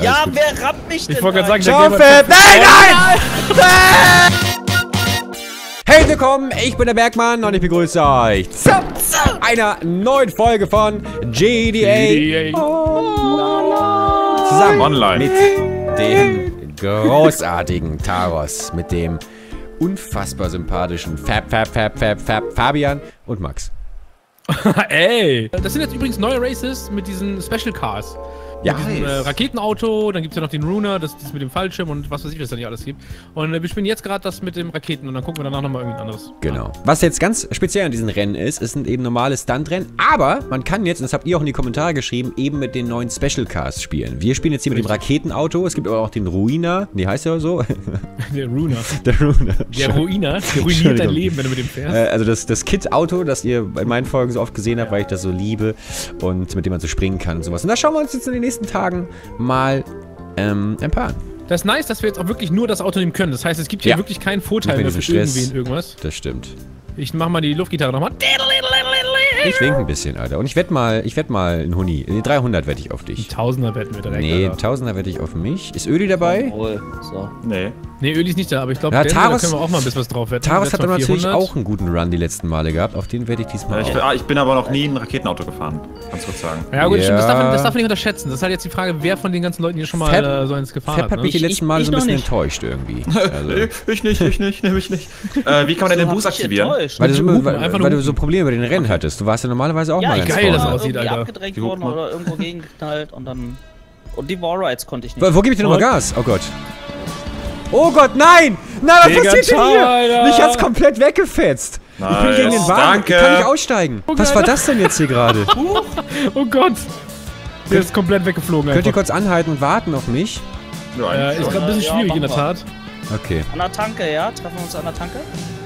Ja, wer rammt mich denn? Ich wollte gerade sagen, nein, nein! Hey, willkommen, ich bin der Bergmann und ich begrüße euch zu einer neuen Folge von GTA Online. Zusammen online mit dem großartigen Taros, mit dem unfassbar sympathischen Fabian und Max. Ey! Das sind jetzt übrigens neue Races mit diesen Special Cars. Ja, mit diesem Raketenauto, dann gibt es ja noch den Ruiner, das mit dem Fallschirm und was weiß ich, was da nicht alles gibt. Und wir spielen jetzt gerade das mit dem Raketen und dann gucken wir danach nochmal irgendwas anderes. Genau. Ja. Was jetzt ganz speziell an diesen Rennen ist, es sind eben normale Stuntrennen, aber man kann jetzt, und das habt ihr auch in die Kommentare geschrieben, eben mit den neuen Special Cars spielen. Wir spielen jetzt hier mit dem Raketenauto, es gibt aber auch den Ruiner, nee, heißt ja so? Der Ruiner. Der Ruiner. Der Ruiner, der ruiniert dein Leben, wenn du mit dem fährst. Also das Kit-Auto, das ihr in meinen Folgen so oft gesehen habt, weil ich das so liebe und mit dem man so springen kann und sowas. Und da schauen wir uns jetzt in den nächsten Tagen mal ein paar an. Das ist nice, dass wir jetzt auch wirklich nur das Auto nehmen können. Das heißt, es gibt hier wirklich keinen Vorteil mehr für irgendwen irgendwas. Das stimmt. Ich mach mal die Luftgitarre nochmal. Ich wink ein bisschen, Alter. Und ich wette mal, ein Huni. 300 wette ich auf dich. 1000er wetten wir direkt. Nee, 1000er wette ich auf mich. Ist Öli dabei? So. Nee. Nee, Öli ist nicht da, aber ich glaube, ja, da können wir auch mal ein bisschen was drauf wetten. Taros hat dann natürlich auch einen guten Run die letzten Male gehabt. Auf den werde ich diesmal auch. Ich bin aber noch nie ein Raketenauto gefahren, kannst du kurz sagen. Ja gut, stimmt, das darf man nicht unterschätzen. Das ist halt jetzt die Frage, wer von den ganzen Leuten hier schon mal so eins gefahren hat. Fab hat mich die letzten Male so ein bisschen enttäuscht irgendwie. Ich nicht. Wie kann man denn den Boost aktivieren? Weil du so Probleme bei den Rennen hattest. Du warst ja normalerweise auch mal ganz geil, das aussieht, Alter. Abgedrängt worden oder irgendwo gegengeknallt und dann... Und die Warrides konnte ich nicht. Wo gebe ich denn nochmal Gas? Oh Gott. Oh Gott, nein! Nein, was passiert denn hier? Alter. Mich hat's komplett weggefetzt. Nice. Ich bin gegen den Wagen. Danke. Ich kann nicht aussteigen. Oh, was war das denn jetzt hier gerade? Oh Gott. Der ist komplett weggeflogen. Könnt ihr kurz anhalten und warten auf mich? Ja, ist gerade ein bisschen schwierig in der Tat. Okay. An der Tanke, ja? Treffen wir uns an der Tanke?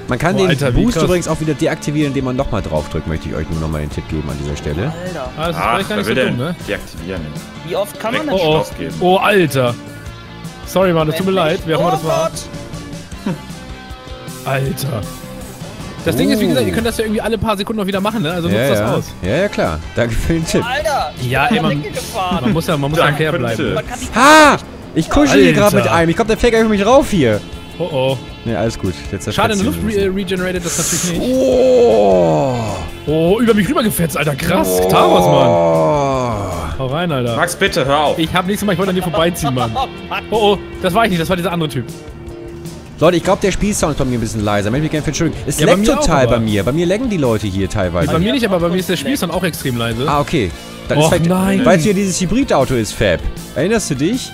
Man kann den Boost übrigens auch wieder deaktivieren, indem man nochmal draufdrückt, möchte ich euch nur nochmal den Tipp geben an dieser Stelle. Alter. Ah, das ist vielleicht gar nicht so dumm, ne? Deaktivieren. Wie oft kann man denn Stopp geben? Oh, Alter. Sorry, Mann, das tut mir leid. Wer auch immer das war. Alter. Das Ding ist, wie gesagt, ihr könnt das ja irgendwie alle paar Sekunden noch wieder machen, ne? Also nutzt das aus. Ja, ja, klar. Danke für den Tipp. Alter. Ja, ey, man muss ja fair bleiben. Ha! Ich kuschel hier gerade mit einem. Ich glaube, der fährt einfach mich rauf hier. Oh oh. Ne, alles gut. Jetzt schade, eine Luft regenerated das natürlich nicht. Oh. Oh, über mich rübergefetzt, Alter. Krass. Oh. Taros, Mann. Hau rein, Alter. Max, bitte, hör auf. Ich hab nichts gemacht, ich wollte an dir vorbeiziehen, Mann. Oh oh, das war ich nicht, das war dieser andere Typ. Leute, ich glaube, der Spielsound ist bei mir ein bisschen leiser. Möchte mich gerne entschuldigen. Es laggt total bei mir. Bei mir laggen die Leute hier teilweise. Bei mir nicht, aber bei mir ist der Spielsound auch extrem leise. Ah, okay. Dann ist halt, nein. Weil es hier dieses Hybridauto ist, Fab. Erinnerst du dich?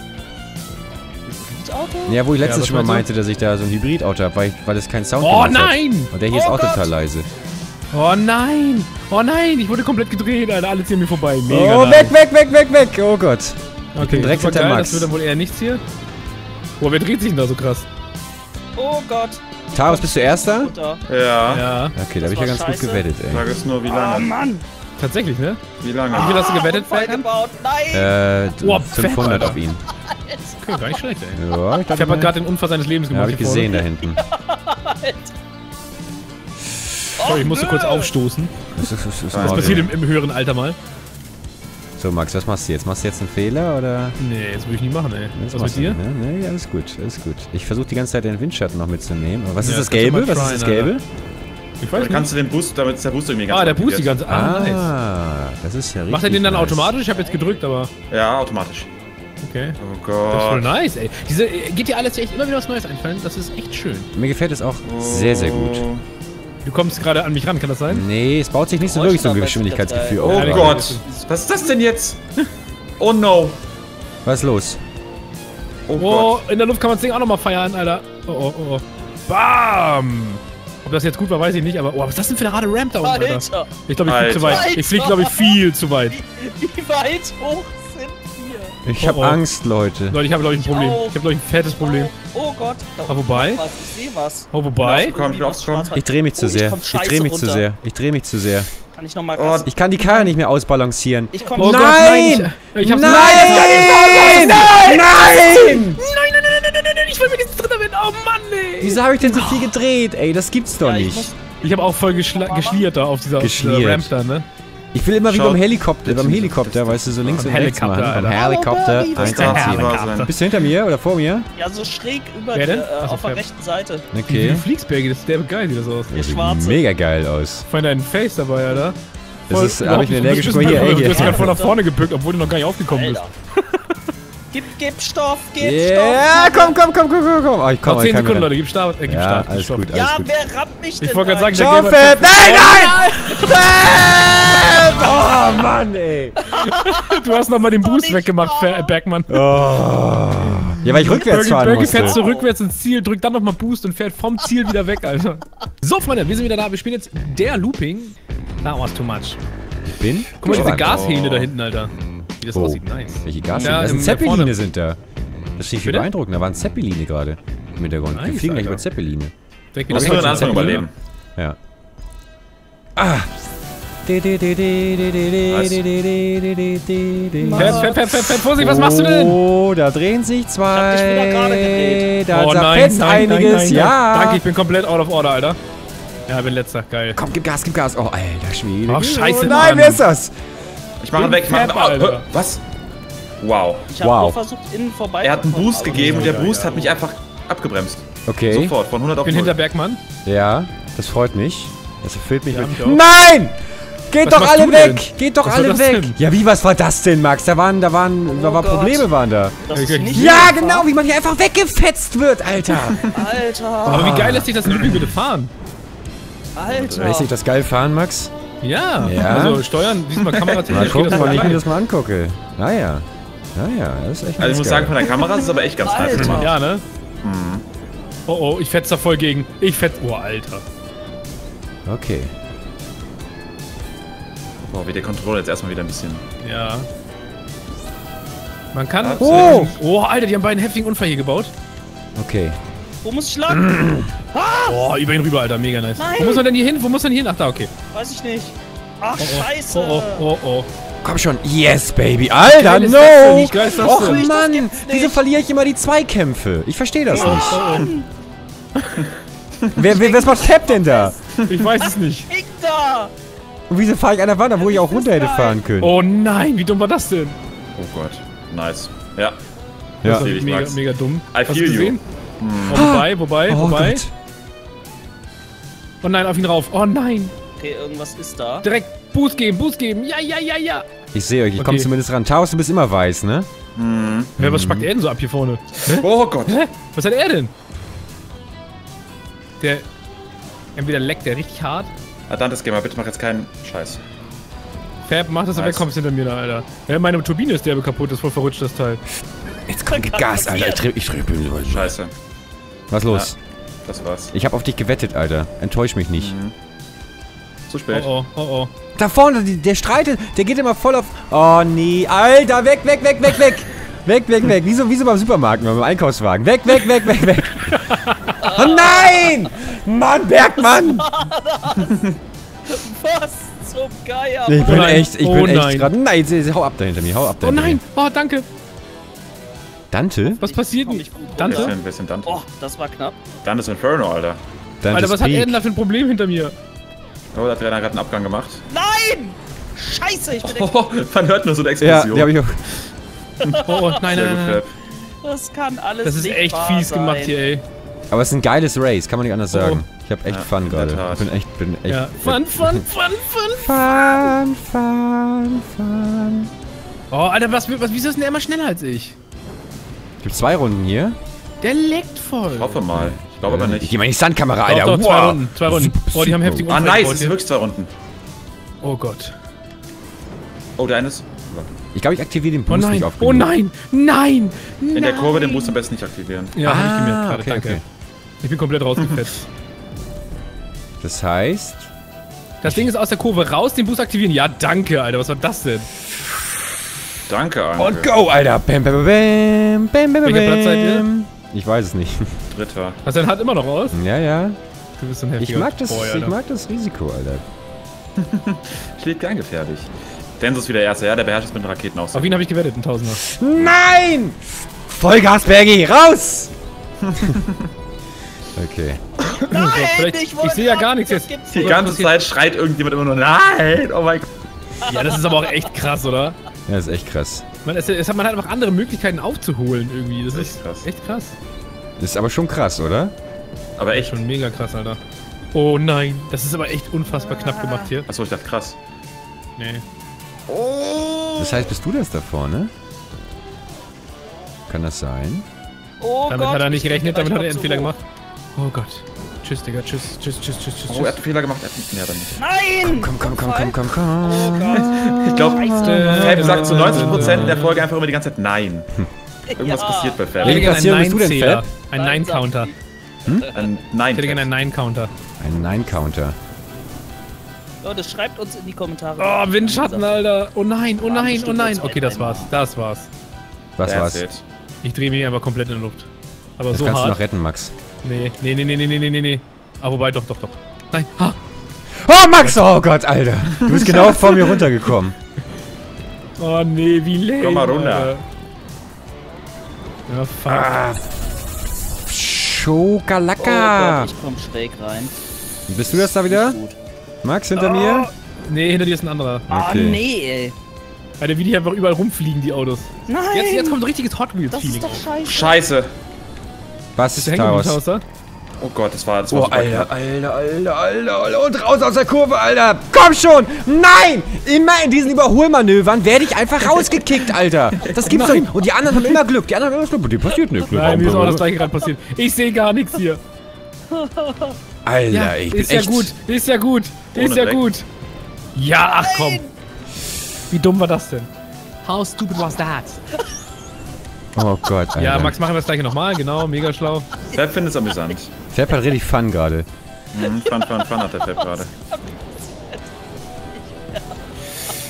Ja, wo ich letztens schon mal meinte, dass ich da so ein Hybridauto habe, weil das kein Sound hat. Oh nein! Und der hier ist auch total leise. Oh nein! Oh nein! Ich wurde komplett gedreht, Alter. Alle ziehen mir vorbei. Mega weg! Oh Gott. Okay, direkt hinter Max. Das wird dann wohl eher nichts hier. Boah, wer dreht sich denn da so krass? Oh Gott. Taros, bist du Erster? Ja. Okay, da habe ich ja ganz gut gewettet, ey. Frage ist nur, wie lange. Oh Mann! Tatsächlich, ne? Wie lange? Wie viel hast du gewettet, Fabian? Nein! 500 auf ihn. Okay, gar nicht schlecht, ey. Ja, ich habe gerade den Unfall seines Lebens gemacht. Habe ich gesehen da hinten. Sorry, ich musste kurz aufstoßen. Das passiert im höheren Alter mal. So, Max, was machst du jetzt? Machst du jetzt einen Fehler, oder? Nee, jetzt würde ich nicht machen, ey. Was mit dir? Nee, nee, alles gut, alles gut. Ich versuche die ganze Zeit den Windschatten noch mitzunehmen. Aber was ist das Gelbe? Was ist das Gelbe? Ich weiß nicht. Kannst du den Boost, damit ist der Boost irgendwie ganz der Boost die ganze... Ah, nice. Das ist ja richtig. Macht er den dann automatisch? Ich habe jetzt gedrückt, aber... Ja, automatisch. Okay. Oh Gott. Das ist voll nice, ey. Diese GTA lässt echt immer wieder was Neues einfallen. Das ist echt schön. Mir gefällt es auch sehr, sehr gut. Du kommst gerade an mich ran, kann das sein? Nee, es baut sich nicht so wirklich so ein Geschwindigkeitsgefühl. Oh Gott. Was ist das denn jetzt? Oh no. Was ist los? Oh Gott. In der Luft kann man das Ding auch nochmal feiern, Alter. Oh. Bam! Ob das jetzt gut war, weiß ich nicht, aber... Oh, was ist das denn für eine rade Ramp da unten, Alter? Ich glaube, ich flieg zu weit. Ich flieg, glaube ich, viel zu weit. Wie weit hoch sind wir? Ich hab Angst, Leute. Leute, ich habe, glaube ich, ein Problem. Ich habe, glaube ich, ein fettes Problem. Oh Gott. Oh, wobei? Ich sehe was. Oh, wobei? Ich drehe mich zu sehr. Ich drehe mich zu sehr. Kann ich nochmal... Oh, ich kann die Karre nicht mehr ausbalancieren. Ich komm... Oh Gott, nein! Nein! Ich will mir jetzt dritter werden. Oh Mann, ey. Wieso habe ich denn so viel gedreht? Ey, das gibt's doch nicht. Ich habe auch voll geschliert da auf dieser Ramp da, ne? Ich will immer wie beim Helikopter, weißt du, so links und rechts machen. Beim Helikopter, bist du hinter mir oder vor mir? Ja, so schräg über auf der rechten Seite. Okay. Du fliegst, Bergi, das ist der geil, sieht das aus. Der sieht mega geil aus. Vor allem dein Face dabei, oder? Das ist, hab ich eine energische Spur hier, ey. Du bist gerade voll nach vorne gebückt, obwohl du noch gar nicht aufgekommen bist. Gib Stoff, gib Stoff! Ja, komm! Oh, ich komm, noch 10 Sekunden, Leute, gib Stoff, gib Stoff. Alles gut, alles gut. Wer rammt mich denn? Ich wollte gerade sagen, nein, nein! Oh, Mann, ey! Du hast nochmal den Boost weggemacht, Bergmann. Oh. Ja, weil ich rückwärts fahren musste. Bergi fährst du rückwärts ins Ziel, drückt dann nochmal Boost und fährt vom Ziel wieder weg, Alter. So, Freunde, wir sind wieder da. Wir spielen jetzt der Looping. That was too much. Ich bin? Guck mal, diese Gashähne da hinten, Alter. Wie das aussieht, nice. Welche Gashähne? Das sind Zeppeline, sind da. Das finde ich beeindruckend. Da waren Zeppeline gerade im Hintergrund. Wir fliegen gleich über Zeppeline. Muss nur den Anfang überleben. Ja. Ah! Fett, Vorsicht, was machst du denn? Oh, da drehen sich zwei. Da zerfetzt einiges. Ja! Danke, ich bin komplett out of order, Alter. Ja, ich bin letzter. Geil. Komm, gib Gas, gib Gas. Oh, Alter Schwede. Ach, scheiße, nein, wer ist das? Ich mache ihn weg, ich mach ihn weg. Was? Wow. Ich hab nur versucht, innen vorbei. Er hat einen Boost gegeben und der Boost hat mich einfach abgebremst. Okay. Sofort, von 100 auf 0. Ich bin hinter Bergmann. Ja, das freut mich. Das erfüllt mich mit... Nein! Geht doch alle weg! Geht doch alle weg! Ja, wie, was war das denn, Max? Da waren Probleme, waren da. Ja, genau, wie man hier einfach weggefetzt wird, Alter! Alter! Aber wie geil lässt sich das Looping bitte fahren? Alter! Lässt sich das geil fahren, Max? Ja, ja, also steuern, diesmal Kamera... Mal gucken, wann ich mir das mal angucke. Naja, das ist echt... Also ich muss sagen, von der Kamera ist es aber echt ganz nice gemacht. Ja, ne? Mhm. Oh, ich fetz da voll gegen. Oh, Alter. Okay. Boah, wie der Controller jetzt erstmal wieder ein bisschen... Ja. Man kann... Oh! Oh, Alter, die haben beiden einen heftigen Unfall hier gebaut. Okay. Wo muss ich lang? Oh, über ihn rüber, Alter, mega nice. Nein. Wo muss man denn hier hin? Ach, da, okay. Weiß ich nicht. Ach, scheiße. Oh. Komm schon. Yes, Baby. Alter, no. Och, Mann. Wieso verliere ich immer die Zweikämpfe? Ich verstehe das nicht. Was macht Cap denn da? Ich weiß es nicht. Und wieso fahre ich an der Wand, wo ich auch runter hätte fahren können? Oh nein, wie dumm war das denn? Oh Gott. Nice. Ja. Ja. Das ist mega dumm. Hast du gesehen? Oh, wobei. Gott. Oh nein, auf ihn rauf. Oh nein. Okay, irgendwas ist da. Direkt Boost geben. Ja. Ich sehe euch, ich komme zumindest ran. Taros, du bist immer weiß, ne? Mhm. Ja, was spackt er denn so ab hier vorne? Hä? Oh Gott. Hä? Was hat er denn? Der... Entweder leckt der richtig hart. Adantes Gamer, bitte mach jetzt keinen Scheiß. Fab, mach das und weg, kommst hinter mir da, Alter. Ja, meine Turbine ist derbe kaputt, ist voll verrutscht, das Teil. Jetzt komm, gib Gas, Alter. Ich dreh Scheiße. Was los? Ja, das war's. Ich hab auf dich gewettet, Alter. Enttäusch mich nicht. Mhm. Zu spät. Oh. Da vorne, der streitet, der geht immer voll auf... Oh, nee. Alter, weg. weg. Wieso beim Supermarkt, beim Einkaufswagen? Weg. Oh, nein! Mann, Bergmann! Was? Zum Geier, Mann. Ich bin echt gerade... Nein, hau ab da hinter mir. Oh nein! Oh, danke! Dante? Was passiert denn? Dante? Ein bisschen Dante. Oh, das war knapp. Dante's Inferno, Alter. Alter, was hat er denn da für ein Problem hinter mir? Oh, da hat er gerade einen Abgang gemacht. Nein! Scheiße, ich bin man hört nur so eine Explosion. Ja, die hab ich auch. Oh, nein. Das kann alles nicht. Das ist echt fies gemacht hier, ey. Aber es ist ein geiles Race, kann man nicht anders sagen. Ich hab echt Fun gerade. Ich bin echt... Ja. Fun. Oh, Alter, wieso ist denn der immer schneller als ich? Es gibt 2 Runden hier. Der leckt voll. Ich hoffe mal. Ich glaube aber nicht. Ich geh mal in die Stuntkamera, Alter. Doch, wow. 2 Runden. Oh, die haben heftig Unfall. Ah, nice. Das sind wirklich 2 Runden. Oh Gott. Oh, der eine ist... Ich glaube, ich aktiviere den Boost nicht auf. Oh nein. Nein. In der Kurve den Boost am besten nicht aktivieren. Ja, hab ich gemerkt gerade. Okay, danke. Okay. Ich bin komplett rausgefetzt. Das heißt... Das Ding ist aus der Kurve raus, den Boost aktivieren. Ja, danke, Alter. Was war das denn? Danke, Alter. Und go, Alter! Bam. Welcher Platz seid ihr? Ich weiß es nicht. 3. Hast du dein Hart immer noch aus? Ja. Du bist so ein heftiger Ich mag das Risiko, Alter. Schlägt gar gefährlich. Denso ist wieder der Erste, ja, der beherrscht es mit Raketen aus. Auf ihn habe ich gewettet, ein Tausender. Nein! Vollgas, Bergi! Raus! Okay. Nein, ich sehe ja gar nichts jetzt. Die ganze Zeit schreit irgendjemand immer nur, nein! Oh mein Gott. Ja, das ist aber auch echt krass, oder? Ja, das ist echt krass. Man, es hat man halt einfach andere Möglichkeiten aufzuholen irgendwie. Das ist echt krass. Das ist aber schon krass, oder? Aber echt schon mega krass, Alter. Oh nein, das ist aber echt unfassbar knapp gemacht hier. Achso, ich dachte krass. Nee. Oh. Das heißt, bist du das da vorne? Kann das sein? Oh Gott. Damit hat er nicht gerechnet, damit hat er einen Fehler gemacht. Oh Gott. Tschüss, Digga, tschüss. Oh, er hat Fehler gemacht, er hat nicht mehr damit. Nein! Komm. Oh Gott. Ich glaube, Fab sagt zu 90% der Folge einfach immer die ganze Zeit Nein. Irgendwas passiert bei Fab. Wem passiert, bist du denn Fab? Ein Nein-Counter. Hm? Ein Nein. Ich hätte gerne einen Nein-Counter. Ein Nein-Counter. Leute, schreibt uns in die Kommentare. Oh, Windschatten, Alter. Oh nein. Okay, das war's. Was war's? Ich drehe mich einfach komplett in der Luft. Aber das so kannst hart. Du noch retten, Max. Nee. Aber wobei, doch. Nein. Ha. Oh, Max! Oh Gott, Alter. Du bist genau vor mir runtergekommen. Oh nee, wie lame. Komm mal runter. Ja, fuck. Ah. Schokalaka. Oh Gott, ich komm schräg rein. Bist du das da wieder? Max, hinter mir? Nee, hinter dir ist ein anderer. Okay. Oh nee, ey. Alter, wie die einfach überall rumfliegen, die Autos. Nein! Jetzt kommt ein richtiges Hot Wheels-Feeling. Das ist doch scheiße. Was ist Taros? Oh Gott, das war oh, Alter. Und raus aus der Kurve, Alter. Komm schon! Nein! Immer in diesen Überholmanövern werde ich einfach rausgekickt, Alter. Das gibt's doch nicht. Und die anderen haben immer Glück. Dir passiert nichts. Nein, mir ist auch das gleiche gerade passiert. Ich sehe gar nichts hier. Alter, ja, ich bin echt... Ist ja gut. Ja, ach komm. Wie dumm war das denn? How stupid was that? Oh Gott, Alter. Ja, Max, machen wir das gleiche nochmal, genau, mega schlau. Fab findet es amüsant. Fab hat richtig Fun gerade. Fun hat der Fab gerade.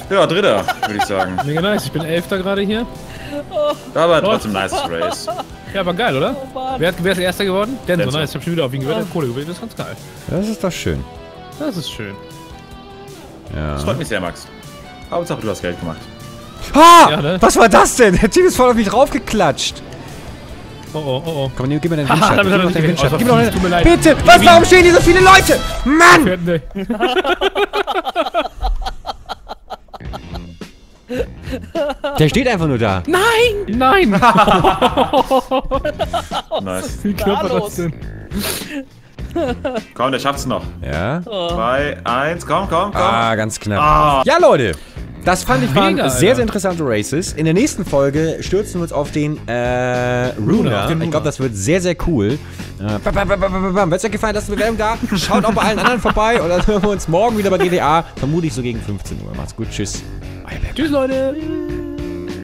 Ja, Dritter, würde ich sagen. Mega nice, ich bin Elfter gerade hier. Aber trotzdem nice Race. Ja, aber geil, oder? Oh, wer ist Erster geworden? Denso, nice, ich hab schon wieder auf ihn gewählt, Kohle gewählt, das ist ganz geil. Das ist doch schön. Das ist schön. Ja. Das freut mich sehr, Max. Hauptsache, du hast Geld gemacht. Ha! Ja, ne? Was war das denn? Der Team ist voll auf mich draufgeklatscht. Oh. Komm, gib mir den Windschatten. Gib mir noch den. Bitte! Was? Warum stehen hier so viele Leute? Mann! Der steht einfach nur da. Nein! Nice. Wie knapp war das denn? Komm, der schafft's noch. Ja? 2, 1, komm. Ah, ganz knapp. Ah. Ja, Leute. Das fand ich waren sehr, sehr interessante Races. In der nächsten Folge stürzen wir uns auf den Ruiner. Ich glaube, das wird sehr, sehr cool. Wenn es euch gefallen hat, lasst eine Bewertung da. Schaut auch bei allen anderen vorbei. Und dann hören wir uns morgen wieder bei GTA. Vermutlich so gegen 15 Uhr. Macht's gut. Tschüss. Tschüss, Leute.